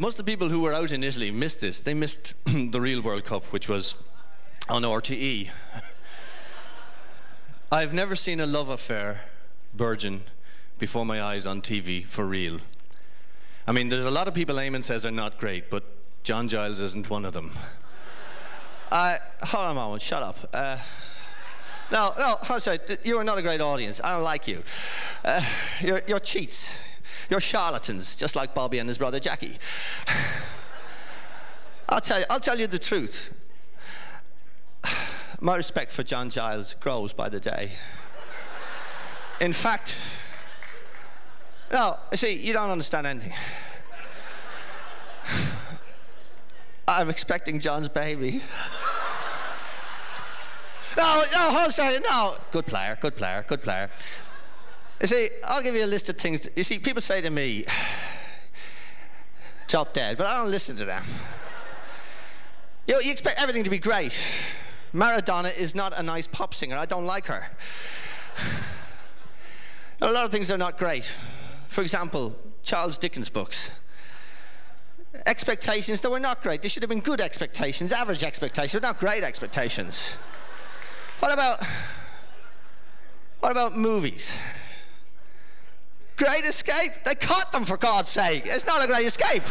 Most of the people who were out in Italy missed this. They missed the real World Cup, which was on RTE. I've never seen a love affair burgeon before my eyes on TV for real. I mean, there's a lot of people Eamon says are not great, but John Giles isn't one of them. Hold on a moment, shut up. No, sorry, you are not a great audience. I don't like you. You're cheats. You're charlatans, just like Bobby and his brother Jackie. I'll tell you the truth. My respect for John Giles grows by the day. In fact, no, you see, you don't understand anything. I'm expecting John's baby. No, hold on a second, no. Good player, good player, good player. You see, I'll give you a list of things. You see, people say to me, "Top dead," but I don't listen to them. You expect everything to be great. Maradona is not a nice pop singer. I don't like her. A lot of things are not great. For example, Charles Dickens books. Expectations that were not great. They should have been good expectations, average expectations, but not great expectations. What about movies? Great Escape? They caught them, for God's sake. It's not a great escape.